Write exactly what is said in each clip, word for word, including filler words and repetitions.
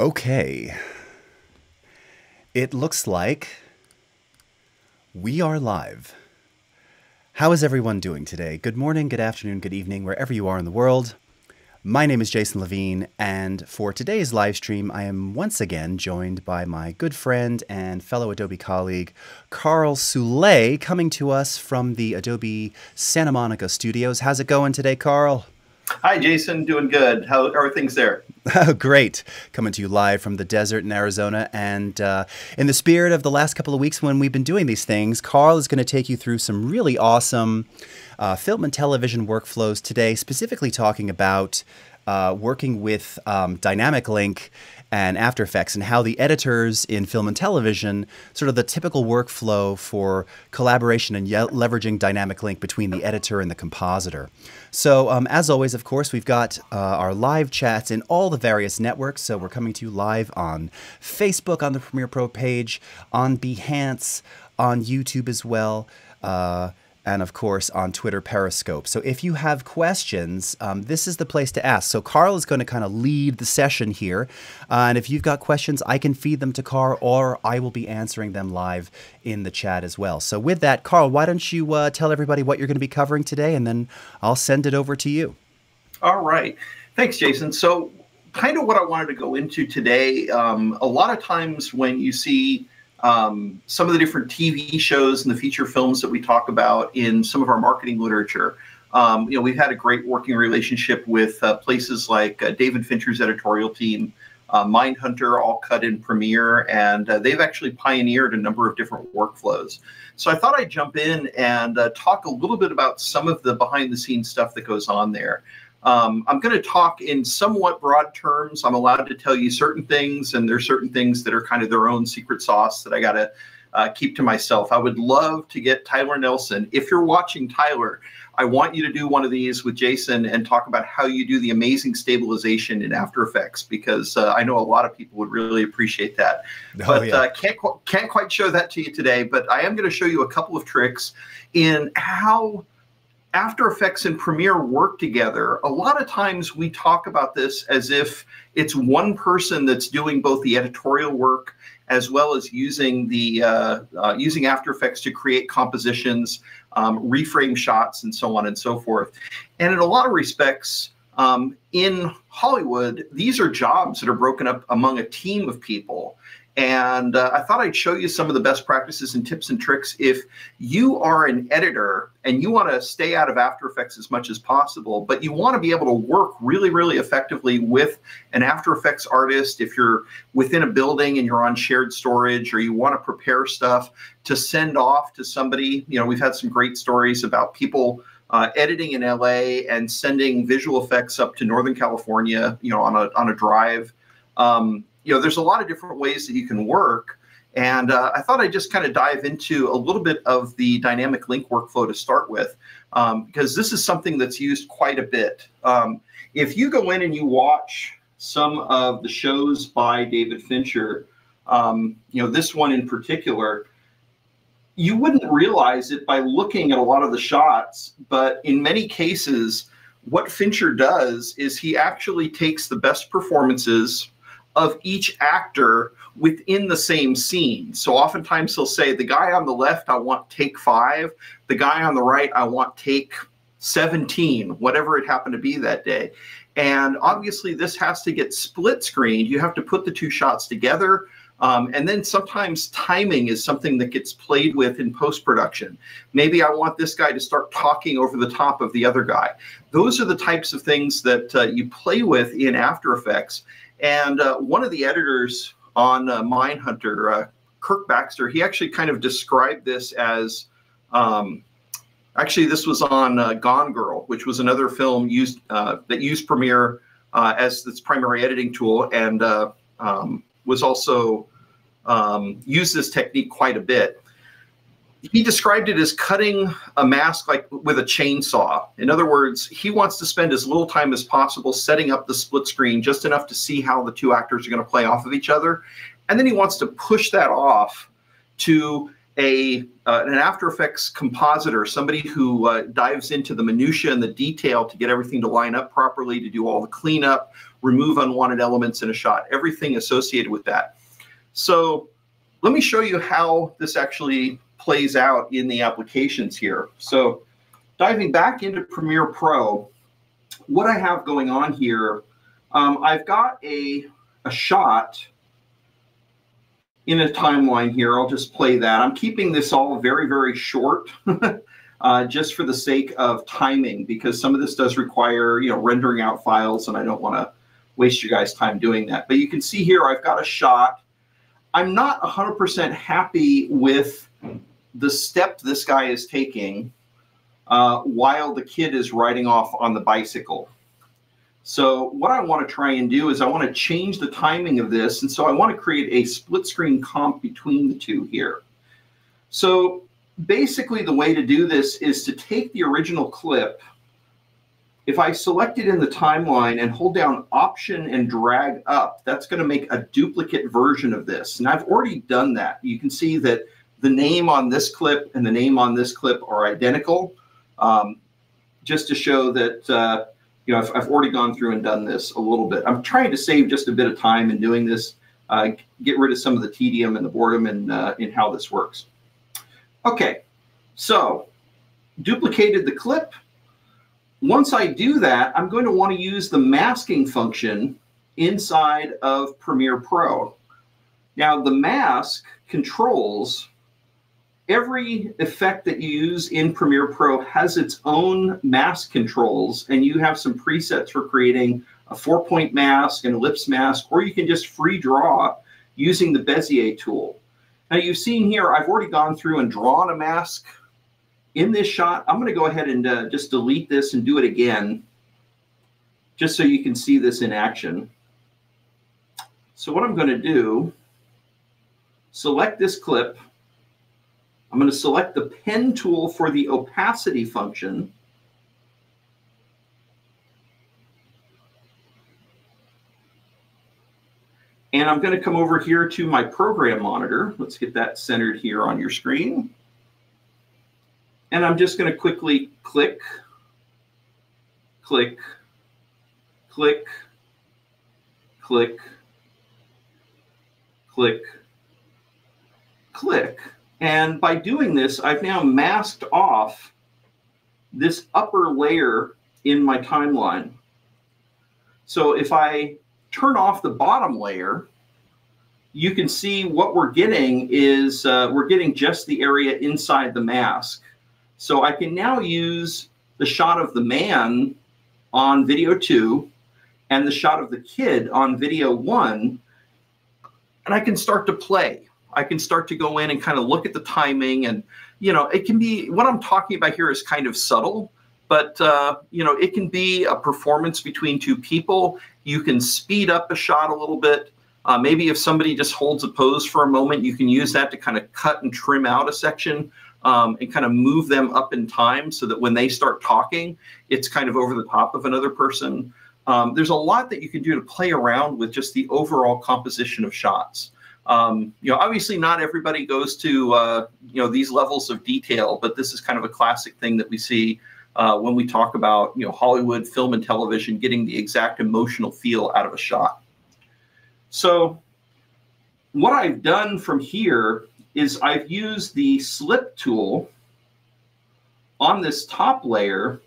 Okay. It looks like we are live. How is everyone doing today? Good morning, good afternoon, good evening, wherever you are in the world. My name is Jason Levine, and for today's live stream, I am once again joined by my good friend and fellow Adobe colleague, Karl Soule, coming to us from the Adobe Santa Monica studios. How's it going today, Karl? Hi, Jason. Doing good. How are things there? Oh, great. Coming to you live from the desert in Arizona. And uh, in the spirit of the last couple of weeks when we've been doing these things, Karl is going to take you through some really awesome uh, film and television workflows today, specifically talking about uh, working with um, Dynamic Link and After Effects and how the editors in film and television, sort of the typical workflow for collaboration and leveraging Dynamic Link between the editor and the compositor. So um, as always, of course, we've got uh, our live chats in all the various networks. So we're coming to you live on Facebook, on the Premiere Pro page, on Behance, on YouTube as well. Uh, and of course on Twitter Periscope. So if you have questions, um, this is the place to ask. So Karl is going to kind of lead the session here. Uh, and if you've got questions, I can feed them to Karl or I will be answering them live in the chat as well. So with that, Karl, why don't you uh, tell everybody what you're going to be covering today and then I'll send it over to you. All right. Thanks, Jason. So kind of what I wanted to go into today, um, a lot of times when you see Um, some of the different T V shows and the feature films that we talk about in some of our marketing literature. Um, you know, we've had a great working relationship with uh, places like uh, David Fincher's editorial team, uh, Mindhunter, all cut in Premiere, and uh, they've actually pioneered a number of different workflows. So I thought I'd jump in and uh, talk a little bit about some of the behind-the-scenes stuff that goes on there. Um, I'm going to talk in somewhat broad terms. I'm allowed to tell you certain things, and there's certain things that are kind of their own secret sauce that I got to uh, keep to myself. I would love to get Tyler Nelson. If you're watching, Tyler, I want you to do one of these with Jason and talk about how you do the amazing stabilization in After Effects, because uh, I know a lot of people would really appreciate that. Oh, but yeah. uh, can't qu can't quite show that to you today. But I am going to show you a couple of tricks in how After Effects and Premiere work together. A lot of times we talk about this as if it's one person that's doing both the editorial work as well as using the uh, uh, using After Effects to create compositions, um, reframe shots, and so on and so forth. And in a lot of respects, um, in Hollywood, these are jobs that are broken up among a team of people. And uh, I thought I'd show you some of the best practices and tips and tricks if you are an editor and you want to stay out of After Effects as much as possible, but you want to be able to work really, really effectively with an After Effects artist. If you're within a building and you're on shared storage or you want to prepare stuff to send off to somebody, you know, we've had some great stories about people Uh, editing in L A and sending visual effects up to Northern California, you know, on a, on a drive. Um, you know, there's a lot of different ways that you can work. And uh, I thought I'd just kind of dive into a little bit of the Dynamic Link workflow to start with, um, because this is something that's used quite a bit. Um, if you go in and you watch some of the shows by David Fincher, um, you know, this one in particular, you wouldn't realize it by looking at a lot of the shots, but in many cases, what Fincher does is he actually takes the best performances of each actor within the same scene. So oftentimes he'll say, the guy on the left, I want take five. The guy on the right, I want take seventeen, whatever it happened to be that day. And obviously this has to get split screened. You have to put the two shots together. Um, and then sometimes timing is something that gets played with in post-production. Maybe I want this guy to start talking over the top of the other guy. Those are the types of things that uh, you play with in After Effects. And uh, one of the editors on uh, Mindhunter, uh, Kirk Baxter, he actually kind of described this as, um, actually this was on uh, Gone Girl, which was another film used uh, that used Premiere uh, as its primary editing tool and uh, um, was also Um, use this technique quite a bit. He described it as cutting a mask like with a chainsaw. In other words, he wants to spend as little time as possible setting up the split screen, just enough to see how the two actors are going to play off of each other. And then he wants to push that off to a uh, an After Effects compositor, somebody who uh, dives into the minutia and the detail to get everything to line up properly, to do all the cleanup, remove unwanted elements in a shot, everything associated with that. So let me show you how this actually plays out in the applications here. So diving back into Premiere Pro, what I have going on here, um, I've got a, a shot in a timeline here. I'll just play that. I'm keeping this all very, very short uh, just for the sake of timing, because some of this does require, you know, rendering out files, and I don't want to waste you guys' time doing that. But you can see here I've got a shot. I'm not one hundred percent happy with the step this guy is taking uh, while the kid is riding off on the bicycle. So what I want to try and do is I want to change the timing of this. And so I want to create a split screen comp between the two here. So basically the way to do this is to take the original clip. If I select it in the timeline and hold down Option and drag up, that's going to make a duplicate version of this. And I've already done that. You can see that the name on this clip and the name on this clip are identical, um, just to show that uh, you know, I've, I've already gone through and done this a little bit. I'm trying to save just a bit of time in doing this, uh, get rid of some of the tedium and the boredom in, uh, in how this works. Okay, so duplicated the clip. Once I do that, I'm going to want to use the masking function inside of Premiere Pro. Now, the mask controls every effect that you use in Premiere Pro has its own mask controls, and you have some presets for creating a four-point mask, an ellipse mask, or you can just free draw using the Bezier tool. Now you've seen here, I've already gone through and drawn a mask in this shot. I'm going to go ahead and uh, just delete this and do it again, just so you can see this in action. So what I'm going to do, select this clip. I'm going to select the pen tool for the opacity function. And I'm going to come over here to my program monitor. Let's get that centered here on your screen. And I'm just going to quickly click, click, click, click, click, click. And by doing this, I've now masked off this upper layer in my timeline. So if I turn off the bottom layer, you can see what we're getting is uh, we're getting just the area inside the mask. So I can now use the shot of the man on video two and the shot of the kid on video one, and I can start to play. I can start to go in and kind of look at the timing, and, you know, it can be, what I'm talking about here is kind of subtle, but, uh, you know, it can be a performance between two people. You can speed up a shot a little bit. Uh, maybe if somebody just holds a pose for a moment, you can use that to kind of cut and trim out a section um, and kind of move them up in time so that when they start talking, it's kind of over the top of another person. Um, there's a lot that you can do to play around with just the overall composition of shots. Um, you know, obviously not everybody goes to, uh, you know, these levels of detail, but this is kind of a classic thing that we see uh, when we talk about, you know, Hollywood, film and television, getting the exact emotional feel out of a shot. So what I've done from here is I've used the slip tool on this top layer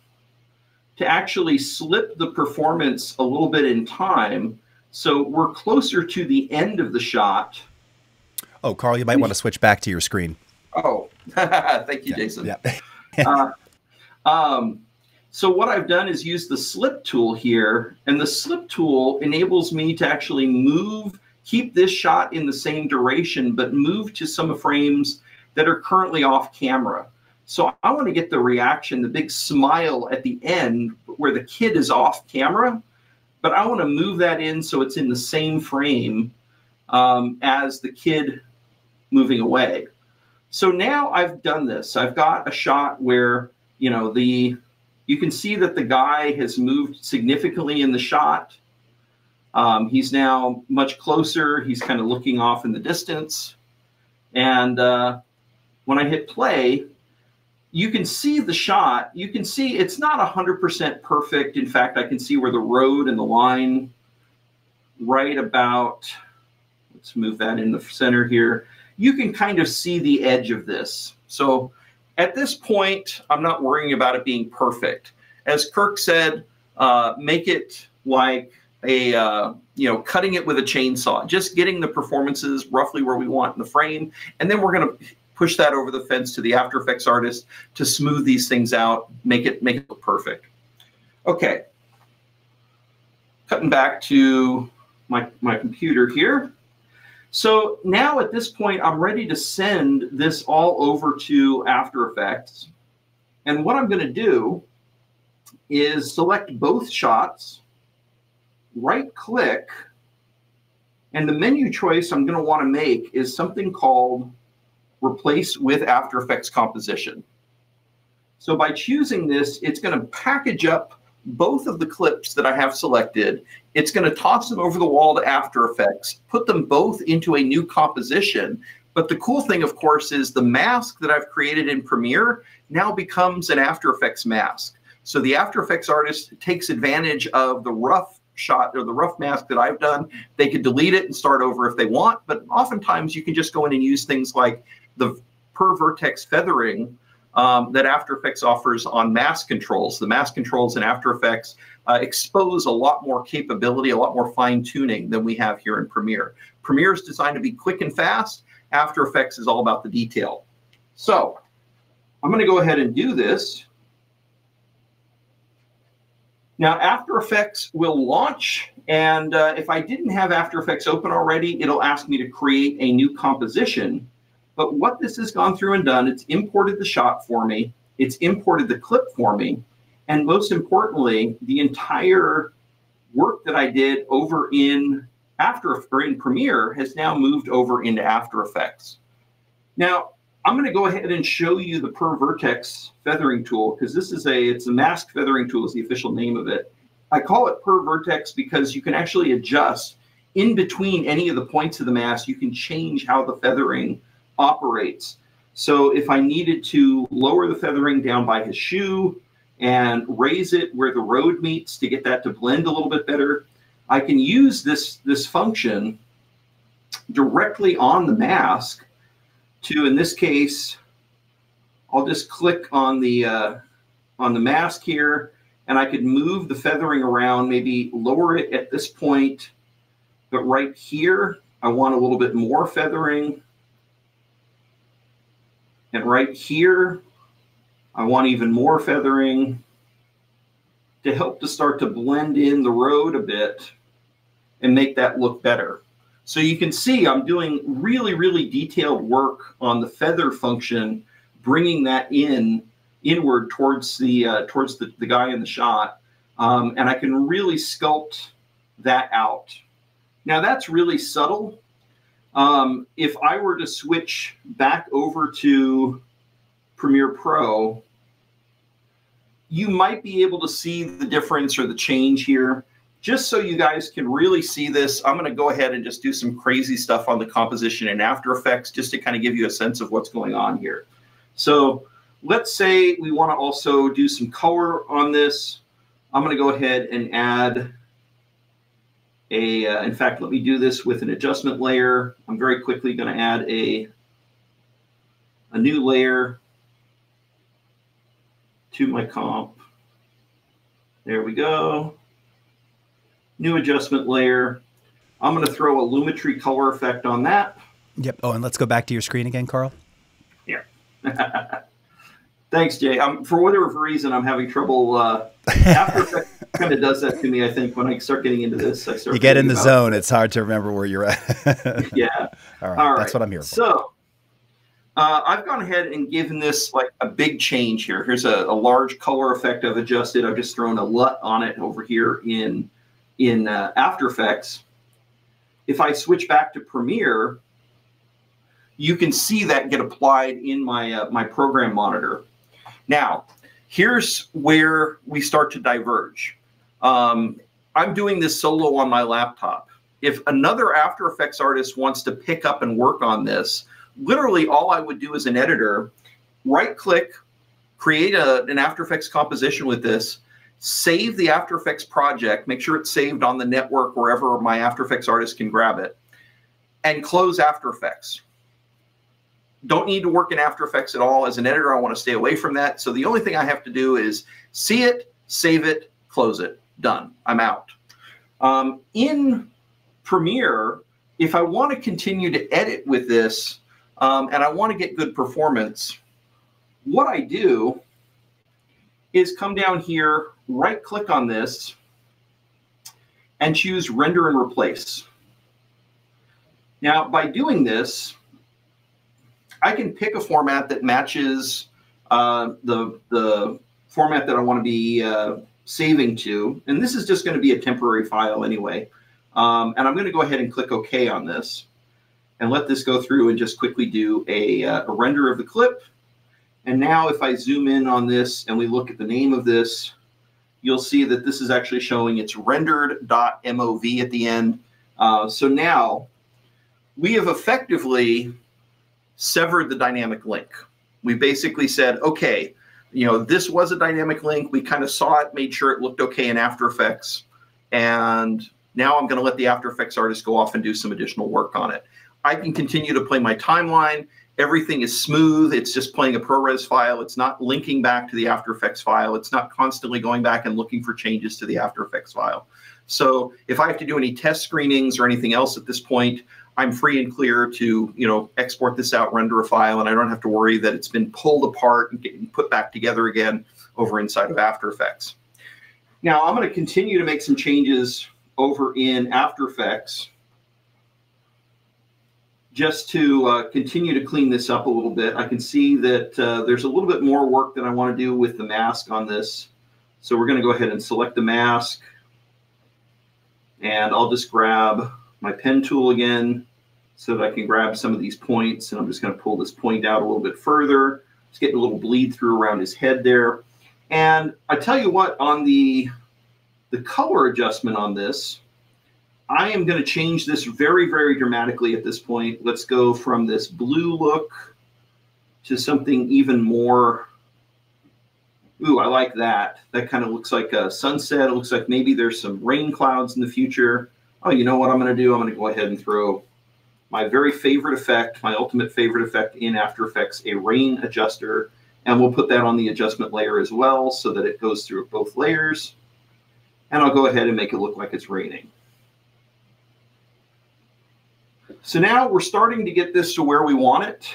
to actually slip the performance a little bit in time. So we're closer to the end of the shot. Oh, Karl, you might want to switch back to your screen. Oh, thank you, yeah, Jason. Yeah. uh, um, so what I've done is use the slip tool here, and the slip tool enables me to actually move, keep this shot in the same duration, but move to some frames that are currently off camera. So I want to get the reaction, the big smile at the end where the kid is off camera, but I want to move that in so it's in the same frame um, as the kid moving away. So now I've done this. I've got a shot where, you know, the you can see that the guy has moved significantly in the shot. Um, he's now much closer. He's kind of looking off in the distance. And uh, when I hit play, you can see the shot. You can see it's not one hundred percent perfect. In fact, I can see where the road and the line right about, let's move that in the center here. You can kind of see the edge of this. So at this point, I'm not worrying about it being perfect. As Kirk said, uh, make it like a, uh, you know, cutting it with a chainsaw, just getting the performances roughly where we want in the frame. And then we're going to push that over the fence to the After Effects artist to smooth these things out, make it, make it look perfect. Okay. Cutting back to my, my computer here. So now at this point, I'm ready to send this all over to After Effects. And what I'm going to do is select both shots, right click, and the menu choice I'm going to want to make is something called Replace with After Effects Composition. So by choosing this, it's going to package up both of the clips that I have selected. It's going to toss them over the wall to After Effects, put them both into a new composition. But the cool thing, of course, is the mask that I've created in Premiere now becomes an After Effects mask. So the After Effects artist takes advantage of the rough shot or the rough mask that I've done. They could delete it and start over if they want, but oftentimes you can just go in and use things like the per vertex feathering um, that After Effects offers on mask controls. The mask controls in After Effects uh, expose a lot more capability, a lot more fine tuning than we have here in Premiere. Premiere is designed to be quick and fast. After Effects is all about the detail. So I'm going to go ahead and do this. Now, After Effects will launch, and uh, if I didn't have After Effects open already, it'll ask me to create a new composition. But what this has gone through and done, it's imported the shot for me, it's imported the clip for me, and most importantly, the entire work that I did over in After or in Premiere has now moved over into After Effects. Now, I'm going to go ahead and show you the per vertex feathering tool, because this is a, it's a mask feathering tool is the official name of it. I call it per vertex because you can actually adjust in between any of the points of the mask. You can change how the feathering operates. So if I needed to lower the feathering down by his shoe and raise it where the road meets to get that to blend a little bit better, I can use this, this function directly on the mask. To, in this case, I'll just click on the uh, on the mask here, and I could move the feathering around, maybe lower it at this point, but right here, I want a little bit more feathering. And right here, I want even more feathering to help to start to blend in the road a bit and make that look better. So you can see I'm doing really, really detailed work on the feather function, bringing that in inward towards the uh, towards the, the guy in the shot, um, and I can really sculpt that out. Now that's really subtle. Um, if I were to switch back over to Premiere Pro, you might be able to see the difference or the change here. Just so you guys can really see this, I'm going to go ahead and just do some crazy stuff on the composition in After Effects just to kind of give you a sense of what's going on here. So let's say we want to also do some color on this. I'm going to go ahead and add a, uh, in fact, let me do this with an adjustment layer. I'm very quickly going to add a, a new layer to my comp. There we go. New adjustment layer. I'm going to throw a Lumetri color effect on that. Yep. Oh, and let's go back to your screen again, Karl. Yeah. Thanks, Jay. Um, for whatever reason, I'm having trouble. Uh, After Effects kind of does that to me, I think, when I start getting into this. I start you get in the zone. It. It's hard to remember where you're at. Yeah. All right. All right. That's what I'm here for. So uh, I've gone ahead and given this like a big change here. Here's a, a large color effect I've adjusted. I've just thrown a LUT on it over here in... in uh, After Effects. If I switch back to Premiere, you can see that get applied in my, uh, my program monitor. Now, here's where we start to diverge. Um, I'm doing this solo on my laptop. If another After Effects artist wants to pick up and work on this, literally all I would do as an editor, right click, create a, an After Effects composition with this, save the After Effects project, make sure it's saved on the network wherever my After Effects artist can grab it, and close After Effects. Don't need to work in After Effects at all. As an editor, I want to stay away from that. So the only thing I have to do is see it, save it, close it. Done. I'm out. Um, in Premiere, if I want to continue to edit with this um, and I want to get good performance, what I do is come down here, right click on this, and choose Render and Replace. Now, by doing this, I can pick a format that matches uh, the, the format that I want to be uh, saving to. And this is just going to be a temporary file anyway. Um, and I'm going to go ahead and click OK on this and let this go through and just quickly do a, uh, a render of the clip. And now if I zoom in on this and we look at the name of this, you'll see that this is actually showing it's rendered dot M O V at the end. Uh, so now we have effectively severed the dynamic link. We basically said, okay, you know, this was a dynamic link. We kind of saw it, made sure it looked okay in After Effects. And now I'm going to let the After Effects artist go off and do some additional work on it. I can continue to play my timeline. Everything is smooth. It's just playing a ProRes file. It's not linking back to the After Effects file. It's not constantly going back and looking for changes to the After Effects file. So if I have to do any test screenings or anything else at this point, I'm free and clear to, you know, export this out, render a file, and I don't have to worry that it's been pulled apart and getting put back together again over inside of After Effects. Now, I'm going to continue to make some changes over in After Effects just to uh, continue to clean this up a little bit. I can see that uh, there's a little bit more work that I want to do with the mask on this. So we're going to go ahead and select the mask, and I'll just grab my pen tool again so that I can grab some of these points, and I'm just going to pull this point out a little bit further. It's getting a little bleed through around his head there. And I tell you what, on the the color adjustment on this, I am going to change this very, very dramatically at this point. Let's go from this blue look to something even more. Ooh, I like that. That kind of looks like a sunset. It looks like maybe there's some rain clouds in the future. Oh, you know what I'm going to do? I'm going to go ahead and throw my very favorite effect, my ultimate favorite effect in After Effects, a rain adjuster. And we'll put that on the adjustment layer as well so that it goes through both layers. And I'll go ahead and make it look like it's raining. So now we're starting to get this to where we want it.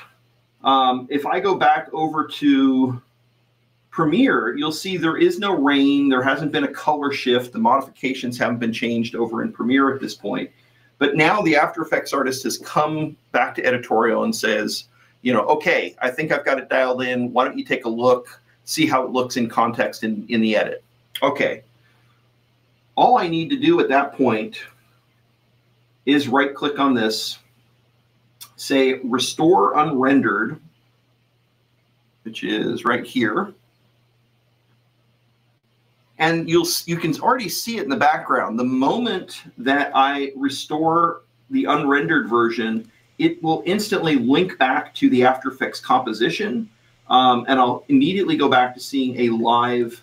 Um, if I go back over to Premiere, you'll see there is no rain. There hasn't been a color shift. The modifications haven't been changed over in Premiere at this point. But now the After Effects artist has come back to editorial and says, you know, okay, I think I've got it dialed in. Why don't you take a look, see how it looks in context in, in the edit. Okay. All I need to do at that point is right click on this, say Restore Unrendered, which is right here. And you'll, you can already see it in the background. The moment that I restore the unrendered version, it will instantly link back to the After Effects composition. Um, and I'll immediately go back to seeing a live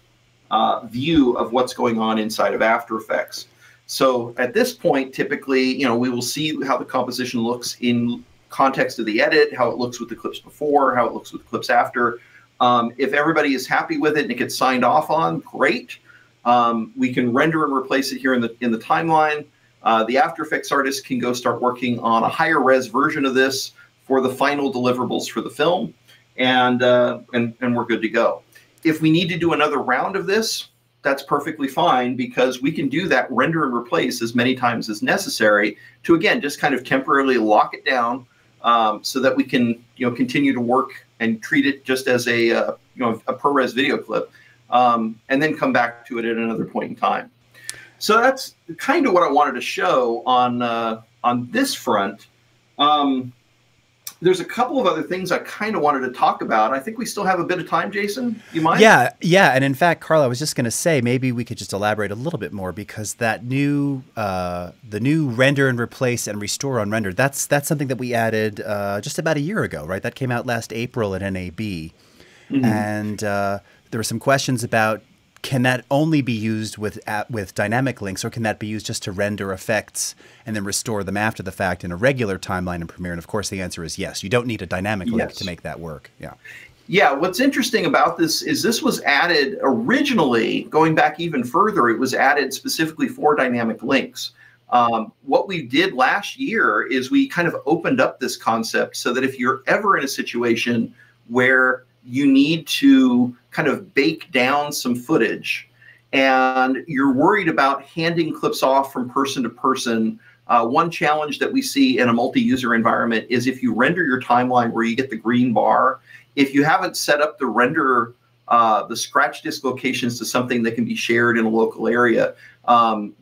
uh, view of what's going on inside of After Effects. So at this point, typically, you know, we will see how the composition looks in context of the edit, how it looks with the clips before, how it looks with the clips after. Um, if everybody is happy with it and it gets signed off on, great. Um, we can render and replace it here in the in the timeline. Uh, the After Effects artist can go start working on a higher res version of this for the final deliverables for the film, and uh, and and we're good to go. If we need to do another round of this, that's perfectly fine, because we can do that render and replace as many times as necessary to, again, just kind of temporarily lock it down um, so that we can, you know, continue to work and treat it just as a uh, you know a ProRes video clip, um, and then come back to it at another point in time. So that's kind of what I wanted to show on uh, on this front. Um, There's a couple of other things I kind of wanted to talk about. I think we still have a bit of time, Jason. You mind? Yeah, yeah. And in fact, Karl, I was just going to say maybe we could just elaborate a little bit more, because that new, uh, the new render and replace and restore on render, that's that's something that we added uh, just about a year ago, right? That came out last April at N A B, mm-hmm. and uh, there were some questions about, can that only be used with with dynamic links, or can that be used just to render effects and then restore them after the fact in a regular timeline in Premiere? And of course, the answer is yes. You don't need a dynamic link yes. to make that work. Yeah. Yeah. What's interesting about this is this was added originally, going back even further, it was added specifically for dynamic links. Um, what we did last year is we kind of opened up this concept so that if you're ever in a situation where you need to kind of bake down some footage and you're worried about handing clips off from person to person. Uh, one challenge that we see in a multi-user environment is if you render your timeline where you get the green bar, if you haven't set up the render, uh, the scratch disk locations to something that can be shared in a local area, um,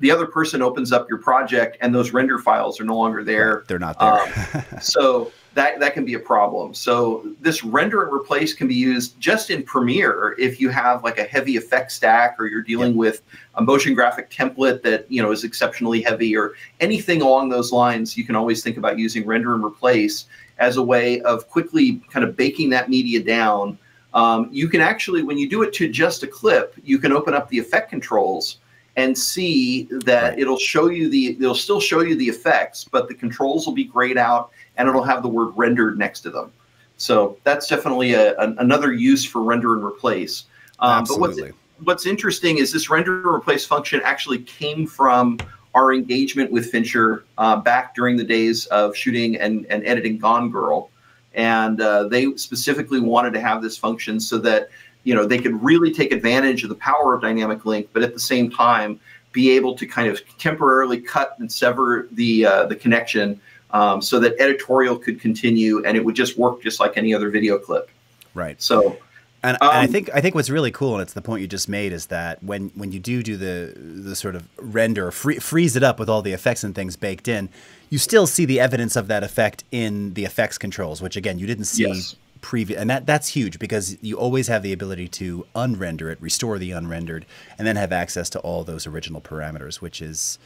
the other person opens up your project and those render files are no longer there. They're not there. Um, so that, that can be a problem. So this render and replace can be used just in Premiere if you have like a heavy effect stack, or you're dealing yeah. with a motion graphic template that, you know, is exceptionally heavy, or anything along those lines. You can always think about using render and replace as a way of quickly kind of baking that media down. Um, you can actually, when you do it to just a clip, you can open up the effect controls and see that right. it'll show you the, they'll still show you the effects, but the controls will be grayed out and it'll have the word rendered next to them. So that's definitely a, an, another use for render and replace. Um, Absolutely. But what's, what's interesting is this render and replace function actually came from our engagement with Fincher uh, back during the days of shooting and, and editing Gone Girl. And uh, they specifically wanted to have this function so that, you know, they could really take advantage of the power of dynamic link, but at the same time, be able to kind of temporarily cut and sever the uh, the connection um, so that editorial could continue and it would just work just like any other video clip. Right. So, and, um, and I think I think what's really cool, and it's the point you just made, is that when when you do do the the sort of render, free, freeze it up with all the effects and things baked in, you still see the evidence of that effect in the effects controls, which again you didn't see. Yes. Preview, and that that's huge, because you always have the ability to unrender it, restore the unrendered, and then have access to all those original parameters, which is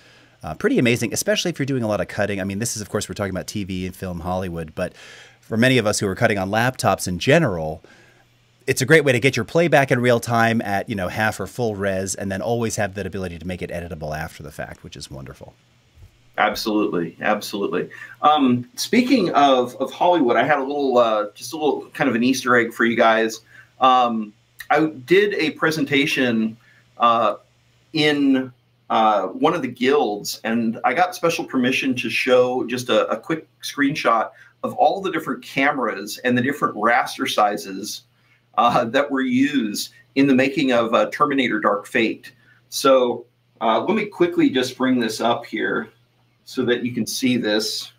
uh, pretty amazing, especially if you're doing a lot of cutting. I mean, this is, of course, we're talking about T V and film Hollywood, but for many of us who are cutting on laptops in general, it's a great way to get your playback in real time at, you know, half or full res, and then always have that ability to make it editable after the fact, which is wonderful. Absolutely, absolutely. Um, speaking of, of Hollywood, I had a little, uh, just a little kind of an Easter egg for you guys. Um, I did a presentation uh, in uh, one of the guilds, and I got special permission to show just a, a quick screenshot of all the different cameras and the different raster sizes uh, that were used in the making of uh, Terminator: Dark Fate. So uh, let me quickly just bring this up here, so that you can see this.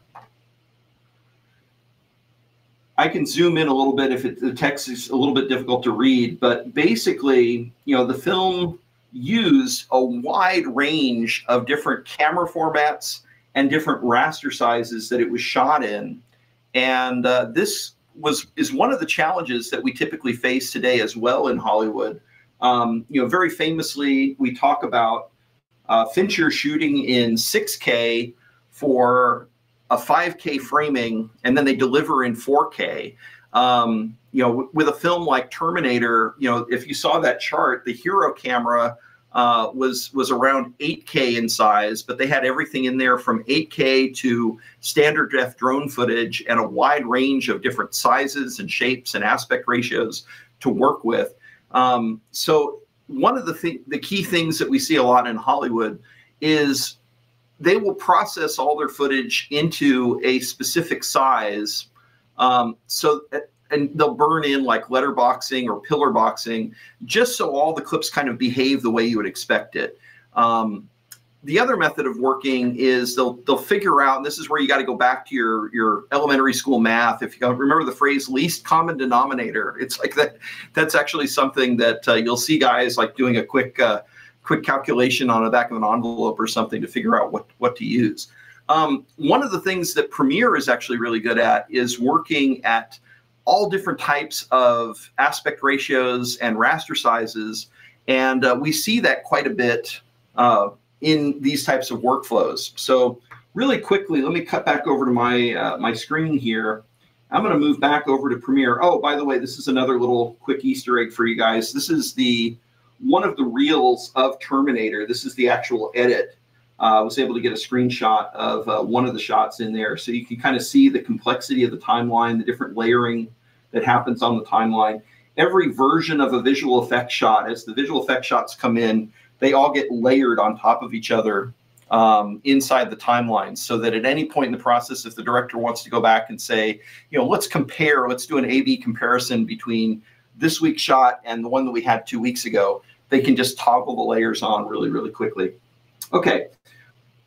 I can zoom in a little bit if it, the text is a little bit difficult to read, but basically, you know, the film used a wide range of different camera formats and different raster sizes that it was shot in. And uh, this was is one of the challenges that we typically face today as well in Hollywood. Um, you know, very famously, we talk about uh, Fincher shooting in six K for a five K framing, and then they deliver in four K. Um, you know, with a film like Terminator, you know, if you saw that chart, the hero camera uh, was was around eight K in size, but they had everything in there from eight K to standard def drone footage and a wide range of different sizes and shapes and aspect ratios to work with. Um, so one of the th the key things that we see a lot in Hollywood is they will process all their footage into a specific size. Um, so, and they'll burn in like letterboxing or pillar boxing, just so all the clips kind of behave the way you would expect it. Um, the other method of working is they'll, they'll figure out, and this is where you got to go back to your, your elementary school math. If you remember the phrase least common denominator, it's like that, that's actually something that uh, you'll see guys like doing a quick, uh, quick calculation on the back of an envelope or something to figure out what, what to use. Um, one of the things that Premiere is actually really good at is working at all different types of aspect ratios and raster sizes. And uh, we see that quite a bit uh, in these types of workflows. So really quickly, let me cut back over to my, uh, my screen here. I'm going to move back over to Premiere. Oh, by the way, this is another little quick Easter egg for you guys. This is the one of the reels of Terminator. This is the actual edit. Uh, I was able to get a screenshot of uh, one of the shots in there. So you can kind of see the complexity of the timeline, the different layering that happens on the timeline. Every version of a visual effect shot, as the visual effect shots come in, they all get layered on top of each other um, inside the timeline, so that at any point in the process, if the director wants to go back and say, you know, let's compare, let's do an A B comparison between this week's shot and the one that we had two weeks ago, they can just toggle the layers on really, really quickly. Okay.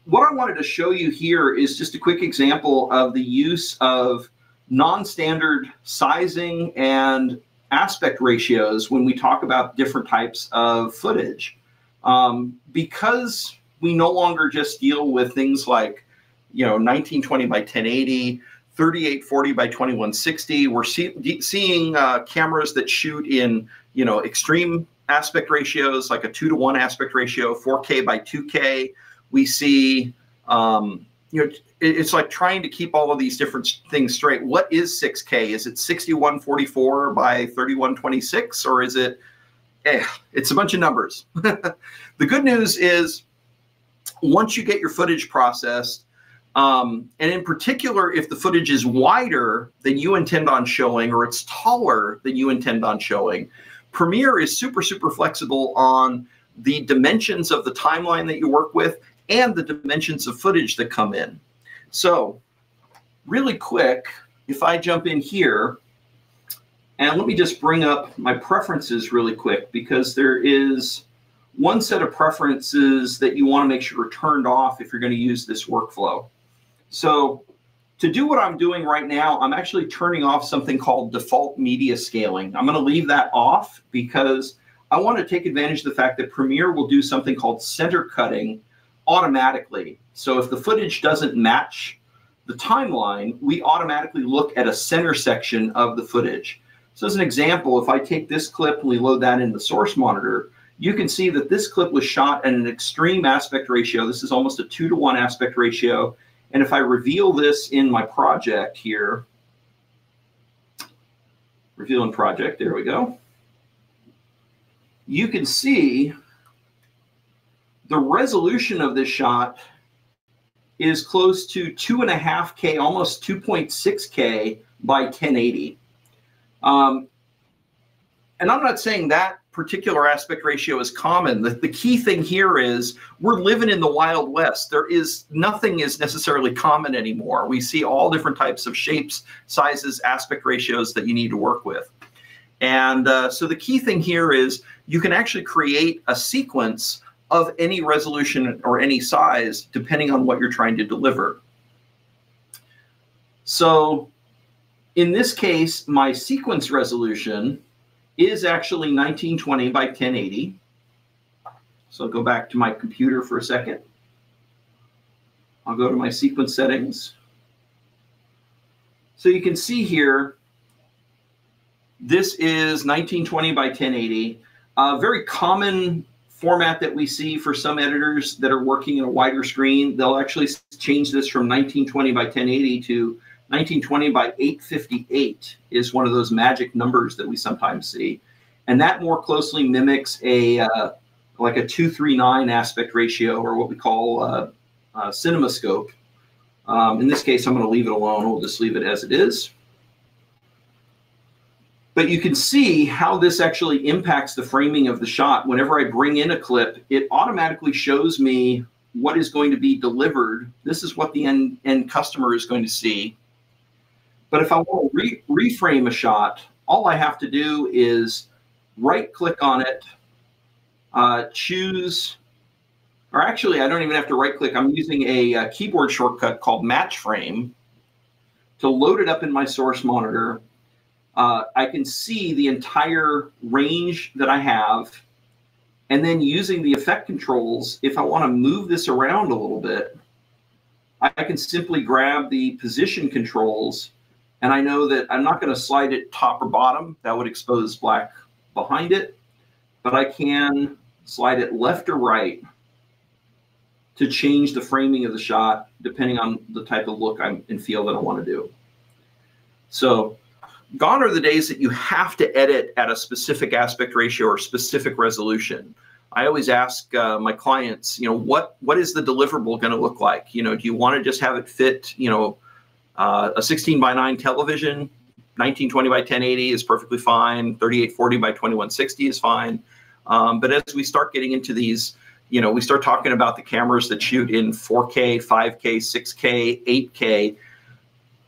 What I wanted to show you here is just a quick example of the use of non-standard sizing and aspect ratios when we talk about different types of footage. Um, because we no longer just deal with things like, you know, nineteen twenty by ten eighty, thirty-eight forty by twenty-one sixty. We're see seeing uh, cameras that shoot in, you know, extreme aspect ratios, like a two to one aspect ratio, four K by two K. We see, um, you know, it's like trying to keep all of these different things straight. What is six K? Is it sixty-one forty-four by thirty-one twenty-six, or is it, eh, it's a bunch of numbers. The good news is, once you get your footage processed, um, and in particular, if the footage is wider than you intend on showing, or it's taller than you intend on showing, Premiere is super, super flexible on the dimensions of the timeline that you work with and the dimensions of footage that come in. So really quick, if I jump in here, and let me just bring up my preferences really quick, because there is one set of preferences that you want to make sure are turned off if you're going to use this workflow. So to do what I'm doing right now, I'm actually turning off something called default media scaling. I'm going to leave that off because I want to take advantage of the fact that Premiere will do something called center cutting automatically. So if the footage doesn't match the timeline, we automatically look at a center section of the footage. So as an example, if I take this clip and we load that in the source monitor, you can see that this clip was shot at an extreme aspect ratio. This is almost a two to one aspect ratio. And if I reveal this in my project here, reveal in project, there we go. You can see the resolution of this shot is close to two and a half K, almost two point six K by ten eighty. Um, and I'm not saying that particular aspect ratio is common. The, the key thing here is we're living in the Wild West. There is nothing is necessarily common anymore. We see all different types of shapes, sizes, aspect ratios that you need to work with. And uh, so the key thing here is you can actually create a sequence of any resolution or any size, depending on what you're trying to deliver. So in this case, my sequence resolution is actually nineteen twenty by ten eighty. So I'll go back to my computer for a second. I'll go to my sequence settings. So you can see here, this is nineteen twenty by ten eighty, a very common format that we see for some editors that are working in a wider screen. They'll actually change this from nineteen twenty by ten eighty to nineteen twenty by eight fifty-eight is one of those magic numbers that we sometimes see. And that more closely mimics a uh, like a two three nine aspect ratio, or what we call uh, uh, CinemaScope. Um, in this case, I'm going to leave it alone. We'll just leave it as it is. But you can see how this actually impacts the framing of the shot. Whenever I bring in a clip, it automatically shows me what is going to be delivered. This is what the end, end customer is going to see. But if I want to re reframe a shot, all I have to do is right-click on it, uh, choose, or actually I don't even have to right-click. I'm using a, a keyboard shortcut called Match Frame to load it up in my source monitor. Uh, I can see the entire range that I have. And then using the effect controls, if I want to move this around a little bit, I can simply grab the position controls, and I know that I'm not going to slide it top or bottom. That would expose black behind it. But I can slide it left or right to change the framing of the shot, depending on the type of look I'm, and feel that I want to do. So gone are the days that you have to edit at a specific aspect ratio or specific resolution. I always ask uh, my clients, you know, what, what is the deliverable going to look like? You know, do you want to just have it fit, you know, uh, a sixteen by nine television, nineteen twenty by ten eighty is perfectly fine, thirty-eight forty by twenty-one sixty is fine. Um, but as we start getting into these, you know, we start talking about the cameras that shoot in four K, five K, six K, eight K.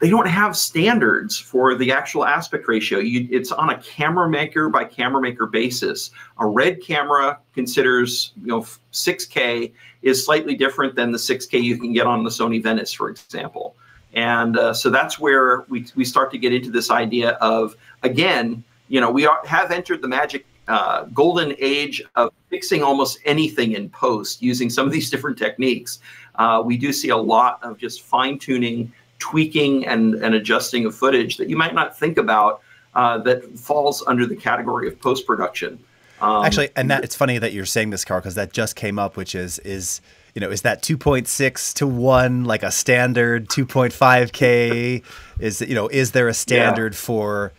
They don't have standards for the actual aspect ratio. You, it's on a camera maker by camera maker basis. A Red camera considers, you know, six K is slightly different than the six K you can get on the Sony Venice, for example. And uh, so that's where we, we start to get into this idea of, again, you know, we are, have entered the magic uh, golden age of fixing almost anything in post using some of these different techniques. Uh, we do see a lot of just fine tuning, tweaking and, and adjusting of footage that you might not think about uh, that falls under the category of post-production. Um, Actually, and that, it's funny that you're saying this, Karl, because that just came up, which is, is you know, is that two point six to one, like a standard two point five K? Is, you know, is there a standard yeah. for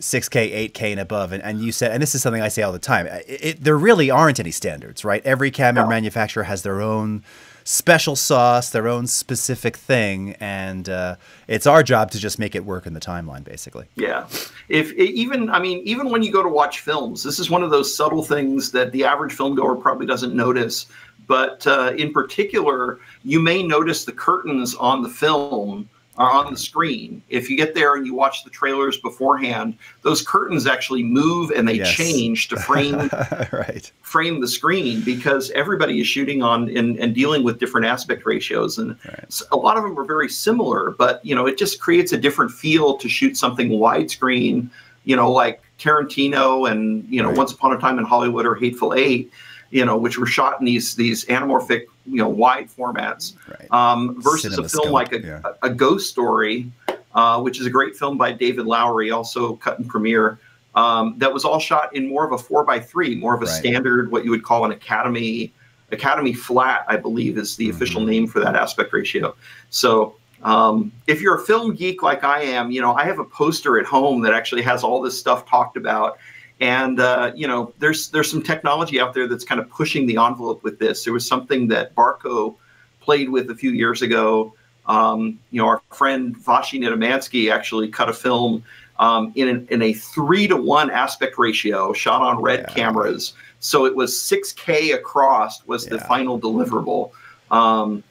six K, eight K and above? And, and you said, and this is something I say all the time, it, it, there really aren't any standards, right? Every camera no. manufacturer has their own special sauce, their own specific thing, and uh, it's our job to just make it work in the timeline, basically. Yeah. If even, I mean, even when you go to watch films, this is one of those subtle things that the average film goer probably doesn't notice. But uh, in particular, you may notice the curtains on the film or on the screen. If you get there and you watch the trailers beforehand, those curtains actually move and they yes. change to frame right. frame the screen, because everybody is shooting on and, and dealing with different aspect ratios. And right. a lot of them are very similar, but you know, it just creates a different feel to shoot something widescreen, you know, like Tarantino and, you know, right. Once Upon a Time in Hollywood or Hateful Eight, you know, which were shot in these, these anamorphic, you know, wide formats, right. um, versus Cinema a film scope, like a, yeah. a Ghost Story, uh, which is a great film by David Lowery, also cut in Premiere, um, that was all shot in more of a four by three, more of a right. standard, what you would call an Academy, Academy flat, I believe is the mm-hmm. official name for that aspect ratio. So um, if you're a film geek like I am, you know, I have a poster at home that actually has all this stuff talked about. And, uh, you know, there's there's some technology out there that's kind of pushing the envelope with this. There was something that Barco played with a few years ago. Um, you know, our friend Vashi Nidomansky actually cut a film um, in, an, in a three to one aspect ratio shot on Red yeah. cameras. So it was six K across was yeah. the final deliverable. Um,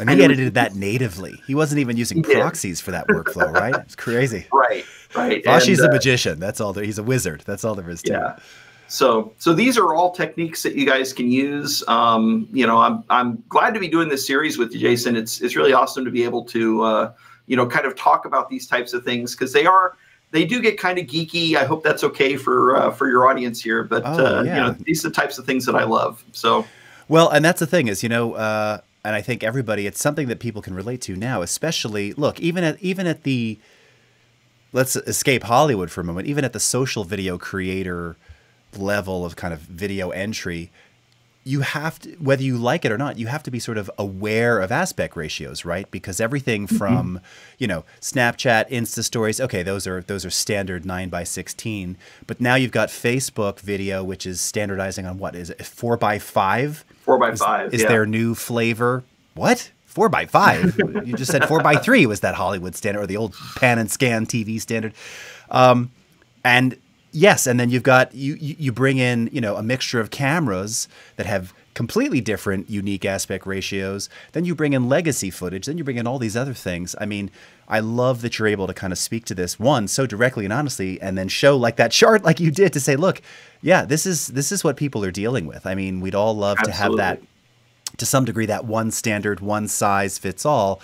and he and edited was, that natively. He wasn't even using proxies did. for that workflow, right? It's crazy. Right. Right. Vashi's and, uh, a magician. That's all there. He's a wizard. That's all there is to yeah. it. So, so these are all techniques that you guys can use. Um, you know, I'm, I'm glad to be doing this series with you, Jason. It's, it's really awesome to be able to, uh, you know, kind of talk about these types of things, because they are, they do get kind of geeky. I hope that's okay for, uh, for your audience here, but, oh, uh, yeah. you know, these are the types of things that I love. So, well, and that's the thing is, you know, uh, and I think everybody, it's something that people can relate to now, especially look, even at, even at the, let's escape Hollywood for a moment. Even at the social video creator level of kind of video entry, you have to, whether you like it or not, you have to be sort of aware of aspect ratios, right? Because everything from, mm-hmm. you know, Snapchat, Insta stories, okay, those are, those are standard nine by sixteen, but now you've got Facebook video, which is standardizing on what is it? Four by five? Four by is, five. Is yeah. their new flavor? What? Four by five. You just said four by three was that Hollywood standard or the old pan and scan T V standard. Um, and yes, and then you've got, you, you bring in, you know, a mixture of cameras that have completely different unique aspect ratios. Then you bring in legacy footage. Then you bring in all these other things. I mean, I love that you're able to kind of speak to this one so directly and honestly, and then show like that chart, like you did, to say, look, yeah, this is, this is what people are dealing with. I mean, we'd all love Absolutely. to have that. To some degree, that one standard, one size fits all,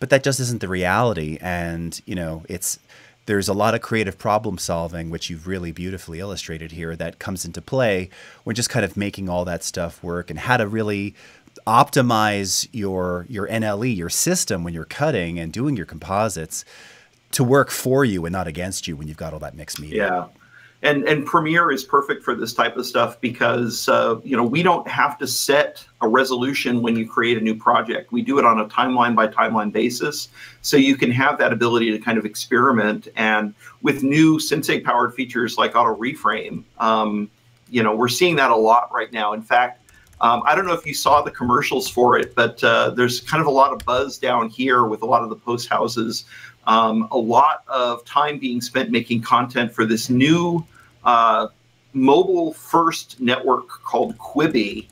but that just isn't the reality. And, you know, it's, there's a lot of creative problem solving, which you've really beautifully illustrated here, that comes into play when just kind of making all that stuff work, and how to really optimize your, your N L E, your system when you're cutting and doing your composites to work for you and not against you when you've got all that mixed media. Yeah. And, and Premiere is perfect for this type of stuff because, uh, you know, we don't have to set a resolution when you create a new project. We do it on a timeline by timeline basis. So you can have that ability to kind of experiment. And with new Sensei powered features like Auto Reframe, um, you know, we're seeing that a lot right now. In fact, um, I don't know if you saw the commercials for it, but uh, there's kind of a lot of buzz down here with a lot of the post houses. Um, a lot of time being spent making content for this new uh, mobile first network called Quibi,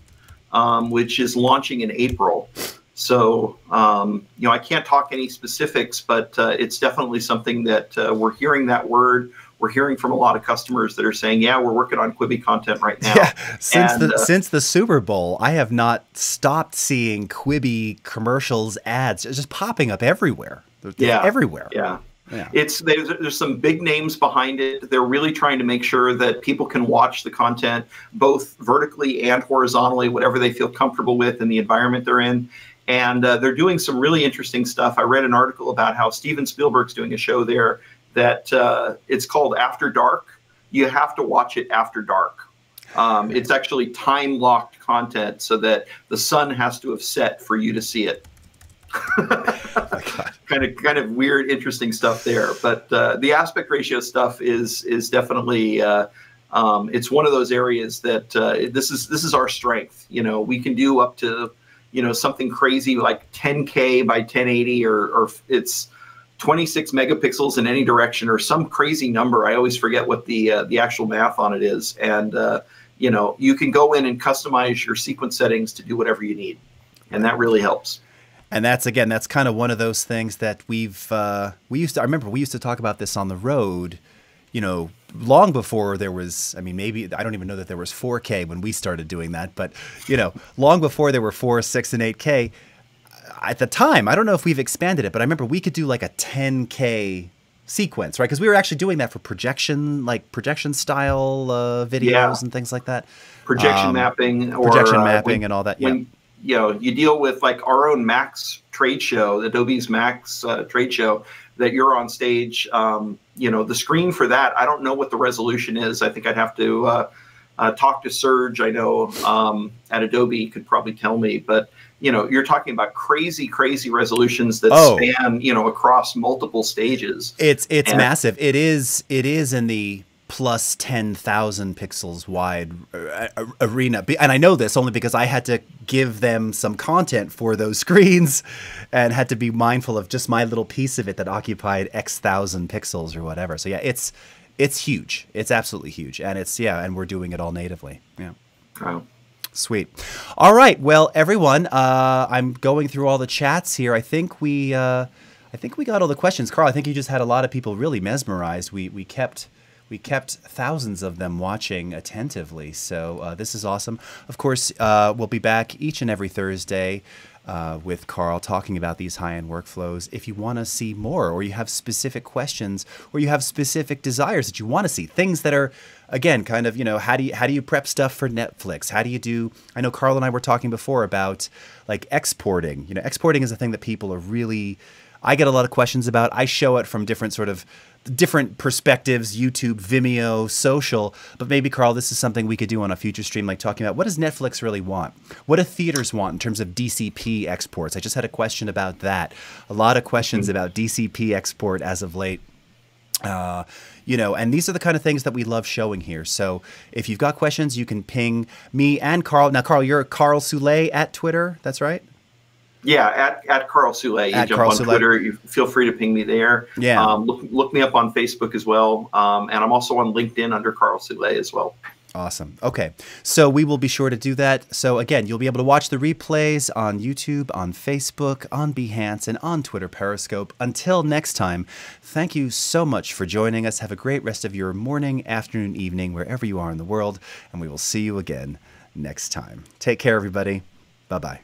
um, which is launching in April. So, um, you know, I can't talk any specifics, but uh, it's definitely something that uh, we're hearing that word. We're hearing from a lot of customers that are saying, yeah, we're working on Quibi content right now. Yeah. Since, and, the, uh, since the Super Bowl, I have not stopped seeing Quibi commercials, ads. It's just popping up everywhere. They're yeah. everywhere. Yeah. yeah. It's there's, there's some big names behind it. They're really trying to make sure that people can watch the content both vertically and horizontally, whatever they feel comfortable with in the environment they're in. And uh, they're doing some really interesting stuff. I read an article about how Steven Spielberg's doing a show there that uh, it's called After Dark. You have to watch it after dark. Um, it's actually time locked content so that the sun has to have set for you to see it. kind of kind of weird, interesting stuff there, but uh, the aspect ratio stuff is is definitely uh, um, it's one of those areas that uh, this is this is our strength. You know, we can do up to, you know, something crazy like ten K by ten eighty or, or it's twenty-six megapixels in any direction or some crazy number. I always forget what the uh, the actual math on it is, and uh, you know, you can go in and customize your sequence settings to do whatever you need, and that really helps. And that's, again, that's kind of one of those things that we've, uh, we used to, I remember we used to talk about this on the road, you know, long before there was, I mean, maybe, I don't even know that there was four K when we started doing that, but, you know, long before there were four, six, and eight K, at the time, I don't know if we've expanded it, but I remember we could do like a ten K sequence, right? Because we were actually doing that for projection, like projection style uh, videos yeah. and things like that. Projection um, mapping. Or, projection mapping uh, when, and all that, yeah. When, you know, you deal with like our own Max trade show, Adobe's Max uh, trade show that you're on stage. Um, you know, the screen for that, I don't know what the resolution is. I think I'd have to uh, uh, talk to Serge. I know um, at Adobe could probably tell me, but you know, you're talking about crazy, crazy resolutions that oh. span, you know, across multiple stages. It's it's and massive. It is it is in the plus ten thousand pixels wide arena. And I know this only because I had to give them some content for those screens and had to be mindful of just my little piece of it that occupied X thousand pixels or whatever. So yeah, it's, it's huge. It's absolutely huge. And it's, yeah. And we're doing it all natively. Yeah. Wow. Sweet. All right. Well, everyone, uh, I'm going through all the chats here. I think we, uh, I think we got all the questions. Karl, I think you just had a lot of people really mesmerized. We, we kept We kept thousands of them watching attentively, so uh, this is awesome. Of course, uh, we'll be back each and every Thursday uh, with Karl talking about these high-end workflows. If you want to see more, or you have specific questions, or you have specific desires that you want to see, things that are, again, kind of, you know, how do you, how do you prep stuff for Netflix? How do you do, I know Karl and I were talking before about, like, exporting. You know, exporting is a thing that people are really, I get a lot of questions about. I show it from different sort of, different perspectives, YouTube, Vimeo, social, but maybe Karl, this is something we could do on a future stream, like talking about what does Netflix really want? What do theaters want in terms of D C P exports? I just had a question about that. A lot of questions about D C P export as of late. Uh, you know, and these are the kind of things that we love showing here. So if you've got questions, you can ping me and Karl. Now, Karl, you're Karl Soule at Twitter. That's right. Yeah, at, at Karl Soule. You at jump Karl on Soule. Twitter. You feel free to ping me there. Yeah. Um, look, look me up on Facebook as well. Um, and I'm also on LinkedIn under Karl Soule as well. Awesome. Okay. So we will be sure to do that. So again, you'll be able to watch the replays on YouTube, on Facebook, on Behance, and on Twitter Periscope. Until next time, thank you so much for joining us. Have a great rest of your morning, afternoon, evening, wherever you are in the world. And we will see you again next time. Take care, everybody. Bye-bye.